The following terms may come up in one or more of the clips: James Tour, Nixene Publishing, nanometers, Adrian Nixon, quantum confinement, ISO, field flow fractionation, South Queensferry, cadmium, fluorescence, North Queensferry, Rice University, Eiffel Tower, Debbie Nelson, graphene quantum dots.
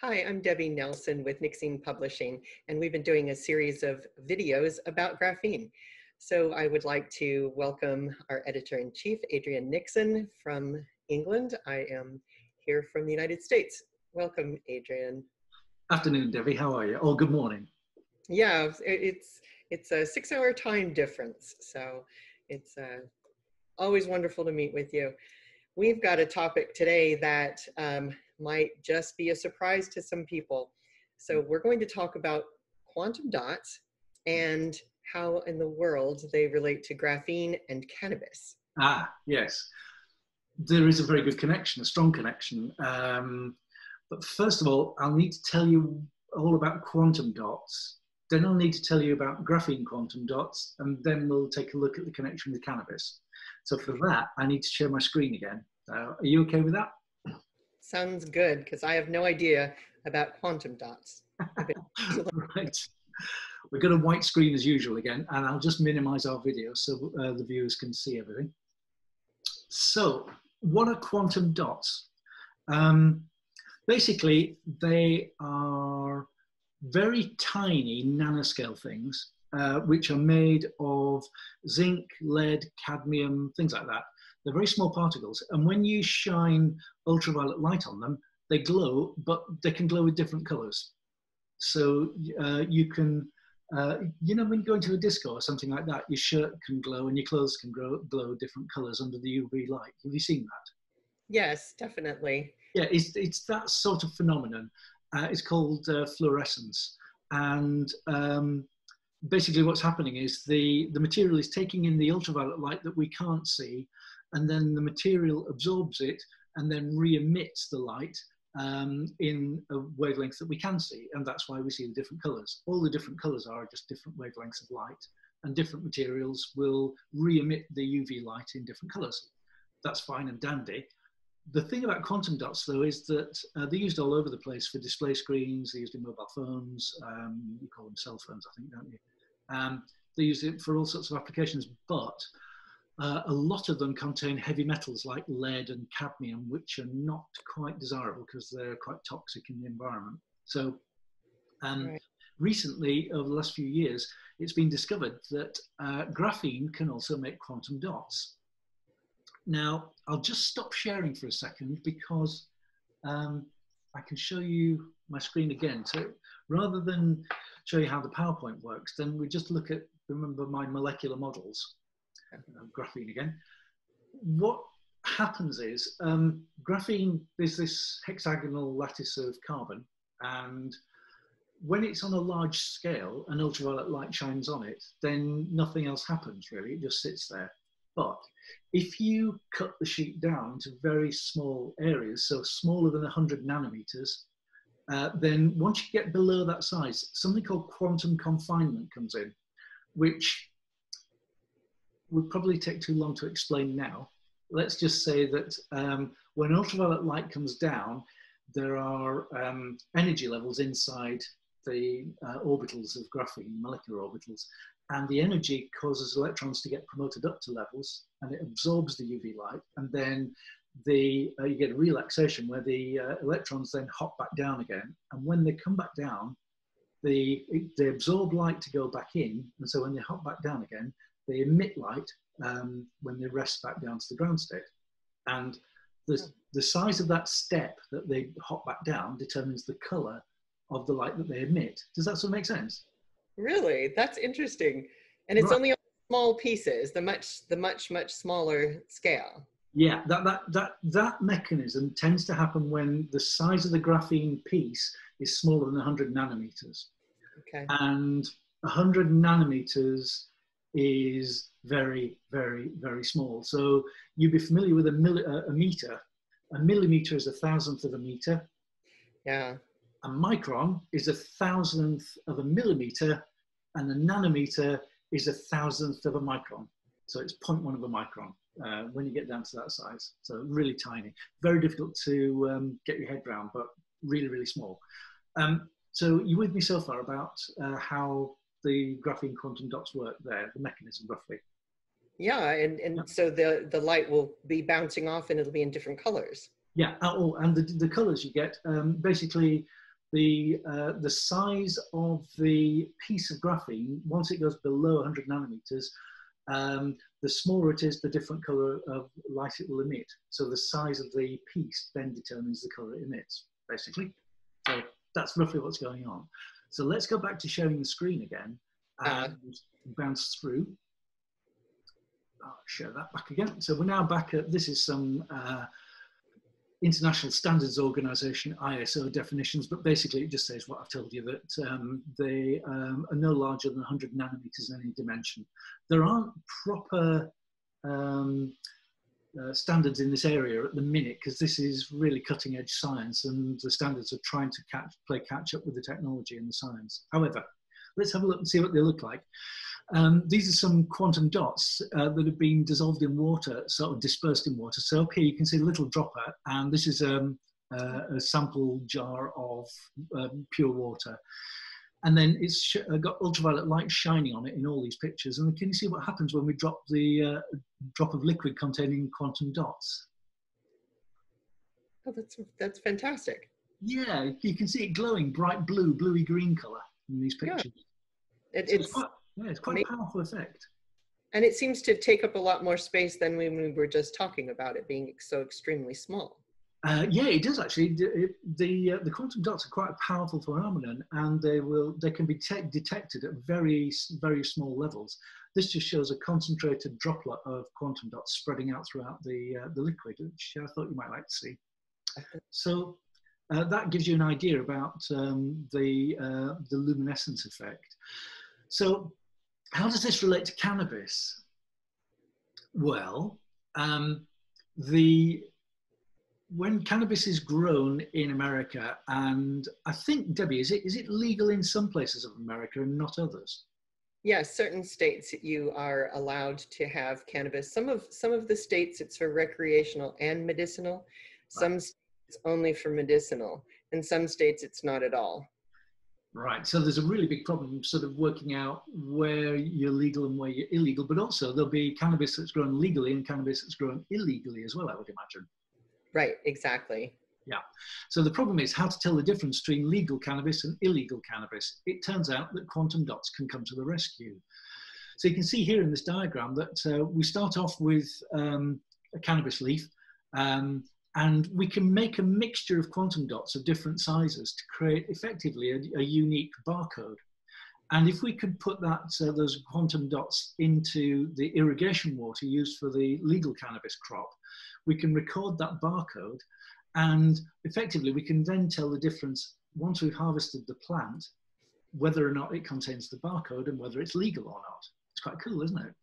Hi, I'm Debbie Nelson with Nixene Publishing, and we've been doing a series of videos about graphene. So I would like to welcome our editor-in-chief, Adrian Nixon from England. I am here from the United States. Welcome, Adrian. Afternoon, Debbie. How are you? Oh, good morning. Yeah, it's a 6-hour time difference, so it's always wonderful to meet with you. We've got a topic today that might just be a surprise to some people. So we're going to talk about quantum dots and how in the world they relate to graphene and cannabis. Ah, yes. There is a very good connection, a strong connection. But first of all, I'll need to tell you all about quantum dots. Then I'll need to tell you about graphene quantum dots, and then we'll take a look at the connection with cannabis. So for that, I need to share my screen again. Are you okay with that? Sounds good, because I have no idea about quantum dots. Right. We've got a white screen as usual again, and I'll just minimize our video so the viewers can see everything. So what are quantum dots? Basically, they are very tiny nanoscale things which are made of zinc, lead, cadmium, things like that. They're very small particles, and when you shine ultraviolet light on them, they glow, but they can glow with different colors. So you can, you know, when you go into a disco or something like that, your shirt can glow and your clothes can glow different colors under the UV light. Have you seen that? Yes, definitely. Yeah, it's that sort of phenomenon. It's called fluorescence. And basically what's happening is the material is taking in the ultraviolet light that we can't see, and then the material absorbs it and then re-emits the light in a wavelength that we can see, and that's why we see the different colours. All the different colours are just different wavelengths of light, and different materials will re-emit the UV light in different colours. That's fine and dandy. The thing about quantum dots, though, is that they're used all over the place for display screens, they're used in mobile phones, you call them cell phones, I think, don't you? They use it for all sorts of applications, but a lot of them contain heavy metals like lead and cadmium, which are not quite desirable because they're quite toxic in the environment. So right. Recently, over the last few years, it's been discovered that graphene can also make quantum dots. Now, I'll just stop sharing for a second because I can show you my screen again. So rather than show you how the PowerPoint works, then we just look at, remember my molecular models. Graphene again. What happens is graphene, there's this hexagonal lattice of carbon, and when it's on a large scale and ultraviolet light shines on it, then nothing else happens really, it just sits there. But if you cut the sheet down to very small areas, so smaller than 100 nanometers, then once you get below that size, something called quantum confinement comes in, which would probably take too long to explain now. Let's just say that when ultraviolet light comes down, there are energy levels inside the orbitals of graphene, molecular orbitals, and the energy causes electrons to get promoted up to levels, and it absorbs the UV light, and then you get a relaxation where the electrons then hop back down again, and when they come back down, they absorb light to go back in, and so when they hop back down again, they emit light when they rest back down to the ground state. And the size of that step that they hop back down determines the colour of the light that they emit. Does that sort of make sense? Really? That's interesting. And it's right. Only on small pieces, the much smaller scale. Yeah, that mechanism tends to happen when the size of the graphene piece is smaller than 100 nanometers. Okay. And 100 nanometers is very, very, very small. So you'd be familiar with a meter. A millimeter is 1,000th of a meter. Yeah. A micron is 1,000th of a millimeter, and a nanometer is 1,000th of a micron. So it's 0.1 of a micron when you get down to that size. So really tiny. Very difficult to get your head around, but really, really small. So you with me so far about how the graphene quantum dots work there, the mechanism roughly. Yeah, and so the light will be bouncing off and it'll be in different colours. Yeah, and the colours you get, basically the size of the piece of graphene, once it goes below 100 nanometers, the smaller it is, the different color of light it will emit. So the size of the piece then determines the color it emits, basically. So that's roughly what's going on. So let's go back to sharing the screen again and bounce through. I'll share that back again. So we're now back at, this is some International Standards Organization, ISO definitions, but basically it just says what I've told you, that they are no larger than 100 nanometers in any dimension. There aren't proper standards in this area at the minute, because this is really cutting edge science and the standards are trying to play catch up with the technology and the science. However, let's have a look and see what they look like. These are some quantum dots that have been dissolved in water, sort of dispersed in water. So up here you can see a little dropper, and this is a sample jar of pure water. And then it's got ultraviolet light shining on it in all these pictures. And can you see what happens when we drop the drop of liquid containing quantum dots? Oh, that's fantastic. Yeah, you can see it glowing bright blue, bluey green color in these pictures. Yeah. It's quite a powerful effect. And it seems to take up a lot more space than when we were just talking about it being so extremely small. Yeah, it does actually. The quantum dots are quite a powerful phenomenon, and they can be detected at very, very small levels. This just shows a concentrated droplet of quantum dots spreading out throughout the liquid, which I thought you might like to see. So that gives you an idea about the luminescence effect. So how does this relate to cannabis? Well, when cannabis is grown in America, and I think, Debbie, is it legal in some places of America and not others? Yes, certain states you are allowed to have cannabis. Some of the states it's for recreational and medicinal. Right. Some states only for medicinal, and some states it's not at all. Right, so there's a really big problem sort of working out where you're legal and where you're illegal, but also there'll be cannabis that's grown legally and cannabis that's grown illegally as well, I would imagine. Right, exactly. Yeah, so the problem is how to tell the difference between legal cannabis and illegal cannabis. It turns out that quantum dots can come to the rescue. So you can see here in this diagram that we start off with a cannabis leaf, and we can make a mixture of quantum dots of different sizes to create effectively a unique barcode. And if we could put those quantum dots into the irrigation water used for the legal cannabis crop, we can record that barcode, and effectively we can then tell the difference once we've harvested the plant, whether or not it contains the barcode and whether it's legal or not. It's quite cool, isn't it?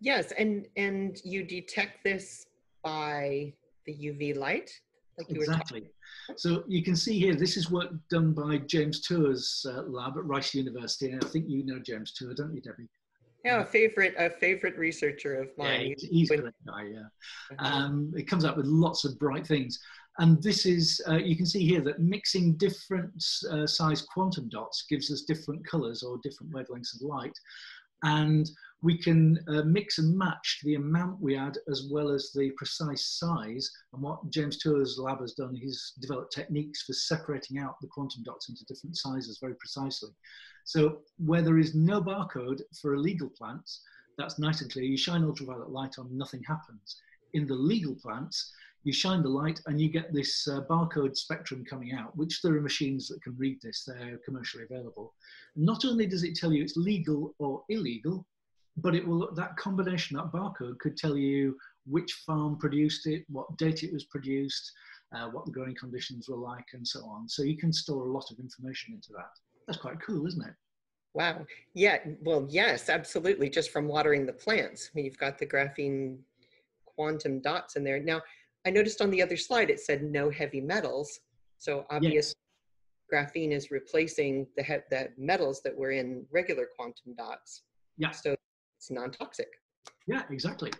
Yes, and you detect this by the UV light? Like you exactly. So you can see here, this is work done by James Tour's lab at Rice University, and I think you know James Tour, don't you, Debbie? Yeah, a favorite researcher of mine. Yeah, he's a great guy, yeah. It comes up with lots of bright things. And this is, you can see here that mixing different size quantum dots gives us different colors or different wavelengths of light. And we can mix and match the amount we add as well as the precise size. And what James Tour's lab has done, he's developed techniques for separating out the quantum dots into different sizes very precisely. So where there is no barcode for illegal plants, that's nice and clear. You shine ultraviolet light on, nothing happens. In the legal plants, you shine the light and you get this barcode spectrum coming out, which there are machines that can read this. They're commercially available. Not only does it tell you it's legal or illegal, but it will, that combination, that barcode, could tell you which farm produced it, what date it was produced, what the growing conditions were like, and so on. So you can store a lot of information into that. That's quite cool, isn't it? Wow. Yeah, well, yes, absolutely. Just from watering the plants. You've got the graphene quantum dots in there. Now, I noticed on the other slide, it said no heavy metals. So obviously, yes, graphene is replacing the metals that were in regular quantum dots. Yeah. So it's non-toxic. Yeah, exactly.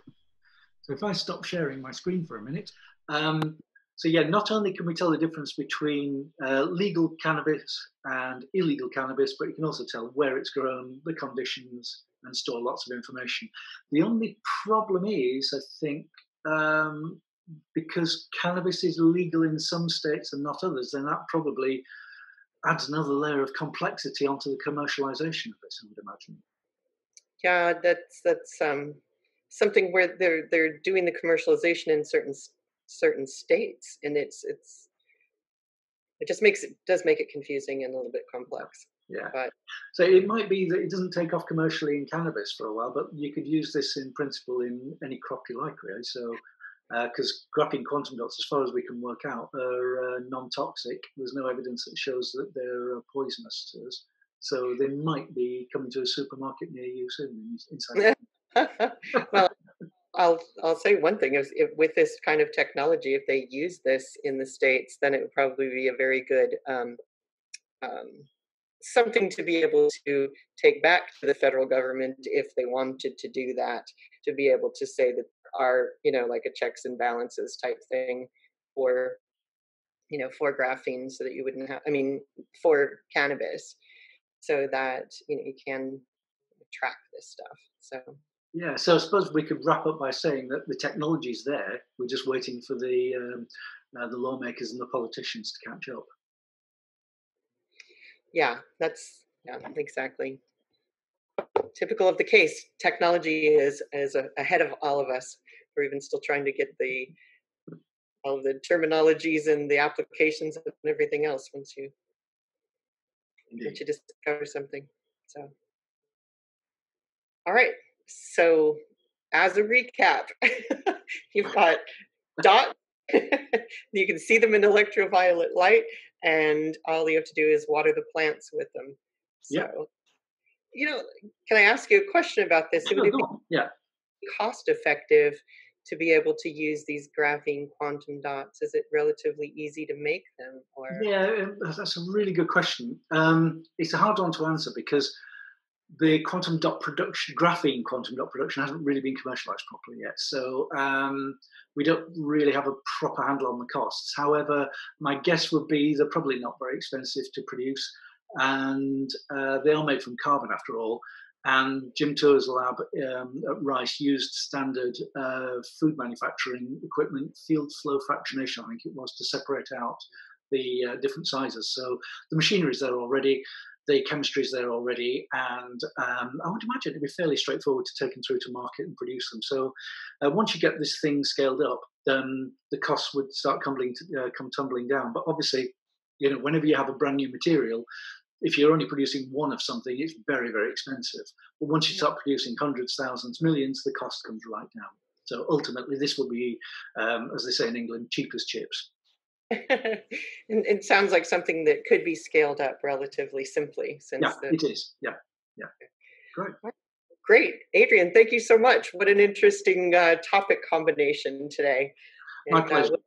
So if I stop sharing my screen for a minute. So yeah, not only can we tell the difference between legal cannabis and illegal cannabis, but you can also tell where it's grown, the conditions, and store lots of information. The only problem is, I think, because cannabis is legal in some states and not others, then that probably adds another layer of complexity onto the commercialization of this, I would imagine. Yeah, that's something where they're doing the commercialization in certain states, and it just does make it confusing and a little bit complex. Yeah. But so it might be that it doesn't take off commercially in cannabis for a while, but you could use this in principle in any crop you like, really. So because graphene quantum dots, as far as we can work out, are non-toxic. There's no evidence that shows that they're poisonous to us. So they might be coming to a supermarket near you soon. Well, I'll say one thing is, if with this kind of technology, if they use this in the States, then it would probably be a very good something to be able to take back to the federal government if they wanted to do that, to be able to say that there are, like a checks and balances type thing for, for graphene, so that you wouldn't have, for cannabis, so that, you can track this stuff. So. Yeah, so I suppose we could wrap up by saying that the technology's there. We're just waiting for the lawmakers and the politicians to catch up. Yeah, exactly. Typical of the case. Technology is ahead of all of us. We're even still trying to get all the terminologies and the applications and everything else once you discover something. So, all right. So, as a recap, you've got dots. You can see them in ultraviolet light, and all you have to do is water the plants with them. So, can I ask you a question about this? Sure, would it be cost-effective to be able to use these graphene quantum dots? Is it relatively easy to make them? Or? Yeah, that's a really good question. It's a hard one to answer because the graphene quantum dot production hasn't really been commercialized properly yet. So we don't really have a proper handle on the costs. However, my guess would be they're probably not very expensive to produce, and they are made from carbon after all. And Jim Tour's lab at Rice used standard food manufacturing equipment, field flow fractionation, I think it was, to separate out the different sizes. So the machinery is there already. The chemistry is there already, and I would imagine it'd be fairly straightforward to take them through to market and produce them. So once you get this thing scaled up, the costs would start come tumbling down. But obviously, whenever you have a brand new material, if you're only producing one of something, it's very, very expensive. But once you start producing hundreds, thousands, millions, the cost comes right down. So ultimately, this will be, as they say in England, cheap as chips. And it sounds like something that could be scaled up relatively simply. It is. Yeah. Great. Adrian, thank you so much. What an interesting topic combination today. My pleasure.